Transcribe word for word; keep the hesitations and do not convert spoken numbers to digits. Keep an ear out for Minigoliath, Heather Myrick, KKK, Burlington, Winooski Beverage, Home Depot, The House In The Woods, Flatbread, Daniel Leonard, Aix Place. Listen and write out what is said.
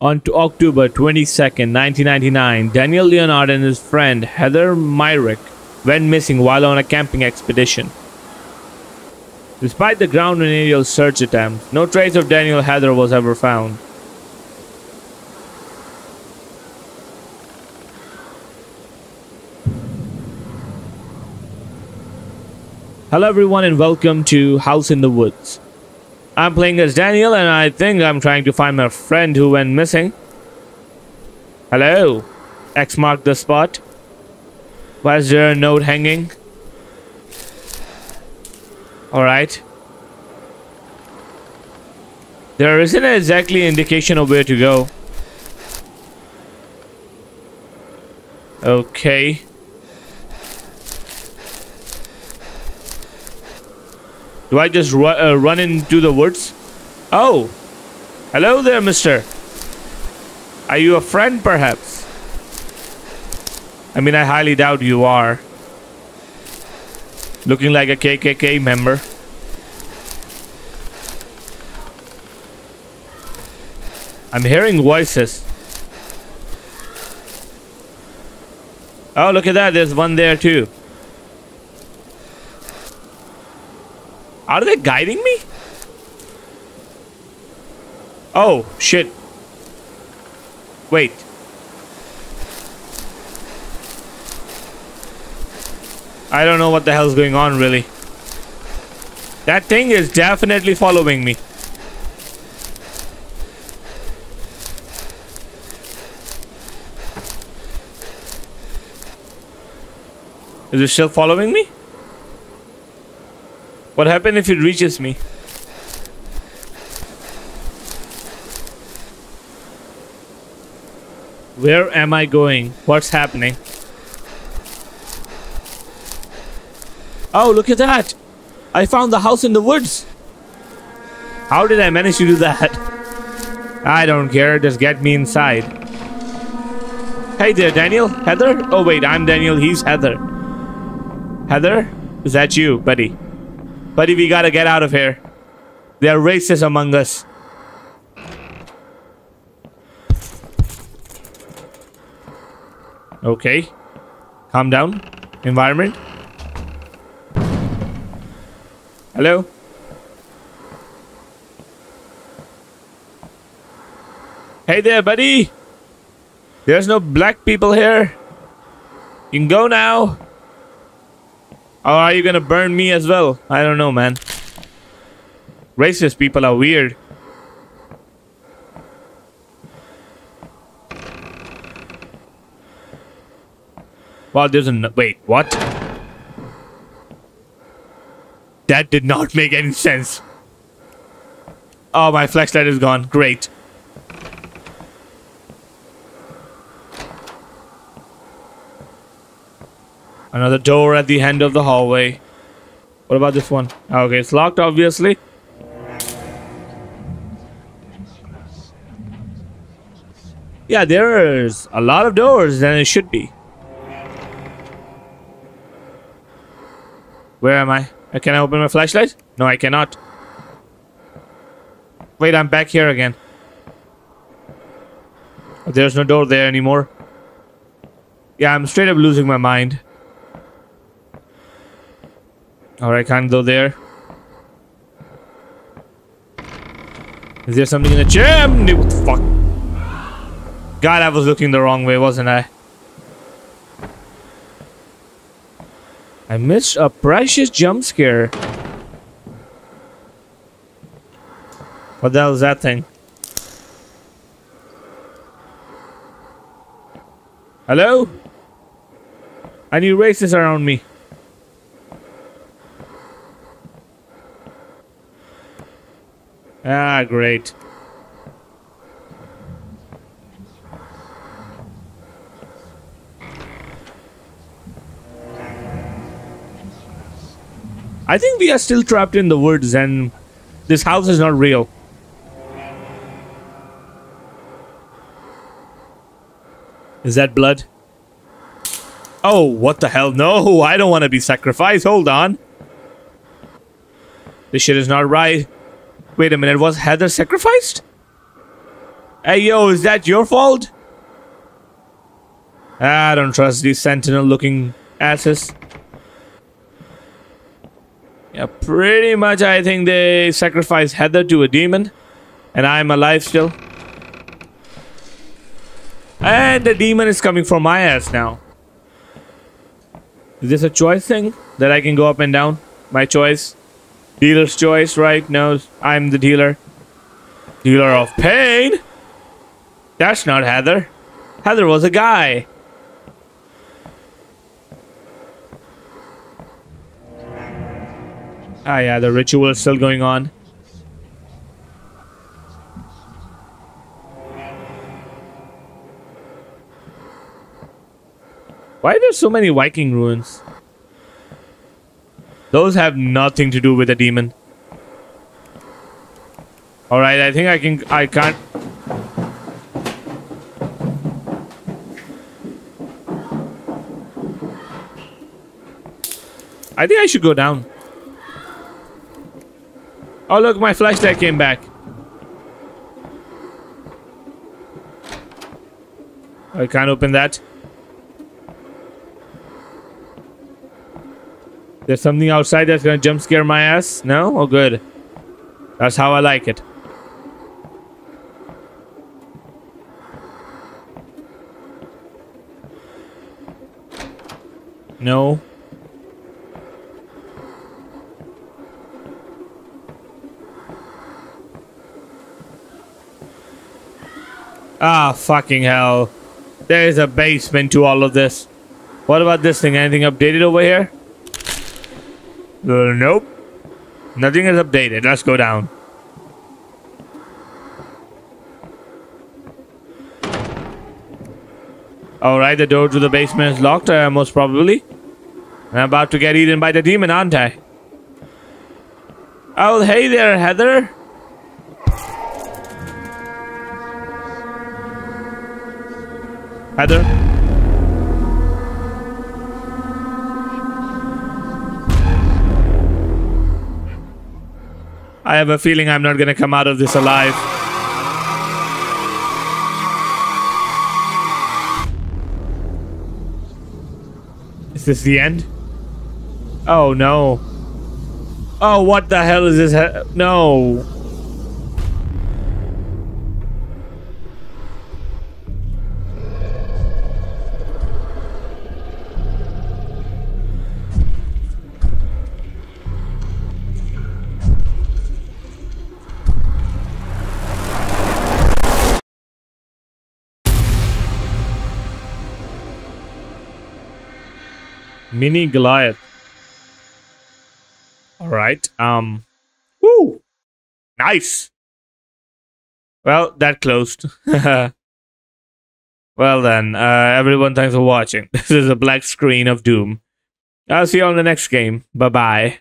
On October twenty-second, nineteen ninety-nine, Daniel Leonard and his friend Heather Myrick went missing while on a camping expedition. Despite the ground and aerial search attempts, no trace of Daniel Heather was ever found. Hello everyone and welcome to House in the Woods. I'm playing as Daniel and I think I'm trying to find my friend who went missing. Hello. X marked the spot. Why is there a note hanging? Alright. There isn't exactly an indication of where to go. Okay. Do I just ru uh, run into the woods? Oh! Hello there, mister. Are you a friend, perhaps? I mean, I highly doubt you are. Looking like a K K K member. I'm hearing voices. Oh, look at that. There's one there, too. Are they guiding me? Oh, shit. Wait. I don't know what the hell's going on, really. That thing is definitely following me. Is it still following me? What happens if it reaches me? Where am I going? What's happening? Oh, look at that! I found the house in the woods! How did I manage to do that? I don't care, just get me inside. Hey there, Daniel. Heather? Oh wait, I'm Daniel, he's Heather. Heather? Is that you, buddy? Buddy, we gotta get out of here. They are racist among us. Okay. Calm down. Environment. Hello? Hey there, buddy. There's no black people here. You can go now. Or are you gonna burn me as well? I don't know, man. Racist people are weird. Well, there's a... No Wait, what? That did not make any sense. Oh, my flashlight is gone. Great. Another door at the end of the hallway. What about this one? Okay, it's locked, obviously. Yeah, there's a lot of doors than it should be. Where am I? Can I open my flashlight? No, I cannot. Wait, I'm back here again. There's no door there anymore. Yeah, I'm straight up losing my mind. Alright, can't go there. Is there something in the chimney? What the fuck? God, I was looking the wrong way, wasn't I? I missed a precious jump scare. What the hell is that thing? Hello? I need racists around me. Ah, great. I think we are still trapped in the woods and this house is not real. Is that blood? Oh, what the hell? No, I don't want to be sacrificed. Hold on. This shit is not right. Wait a minute, was Heather sacrificed? Hey, yo, is that your fault? I don't trust these sentinel-looking asses. Yeah, pretty much I think they sacrificed Heather to a demon. And I'm alive still. And the demon is coming for my ass now. Is this a choice thing? That I can go up and down? My choice? Dealer's choice, right? No, I'm the dealer. Dealer of pain? That's not Heather. Heather was a guy. Ah yeah, the ritual is still going on. Why are there so many Viking ruins? Those have nothing to do with a demon. Alright, I think I can... I can't... I think I should go down. Oh look, my flashlight came back. I can't open that. There's something outside that's gonna jump scare my ass? No? Oh good. That's how I like it. No. Ah, fucking hell. There is a basement to all of this. What about this thing? Anything updated over here? Uh, nope. Nothing is updated. Let's go down. Alright, the door to the basement is locked, uh, most probably. I'm about to get eaten by the demon, aren't I? Oh, hey there, Heather. Heather? I have a feeling I'm not gonna come out of this alive. Is this the end? Oh no. Oh, what the hell is this? He- no. Minigoliath. Alright, um... Woo! Nice! Well, that closed. Well then, uh, everyone, thanks for watching. This is a black screen of doom. I'll see you on the next game. Bye-bye.